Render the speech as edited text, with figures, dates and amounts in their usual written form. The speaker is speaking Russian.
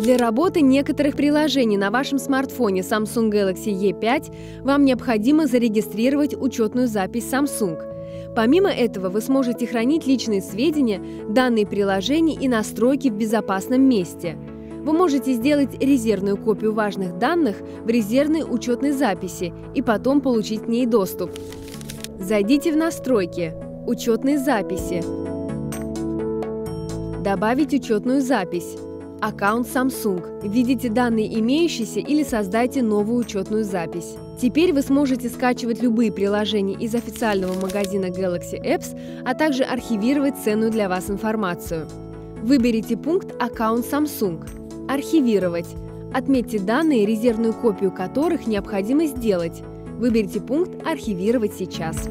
Для работы некоторых приложений на вашем смартфоне Samsung Galaxy E5 вам необходимо зарегистрировать учетную запись Samsung. Помимо этого вы сможете хранить личные сведения, данные приложений и настройки в безопасном месте. Вы можете сделать резервную копию важных данных в резервной учетной записи и потом получить к ней доступ. Зайдите в «Настройки», «Учетные записи», «Добавить учетную запись», «Аккаунт Samsung». Введите данные имеющиеся или создайте новую учетную запись. Теперь вы сможете скачивать любые приложения из официального магазина Galaxy Apps, а также архивировать ценную для вас информацию. Выберите пункт «Аккаунт Samsung», «Архивировать». Отметьте данные, резервную копию которых необходимо сделать. Выберите пункт «Архивировать сейчас».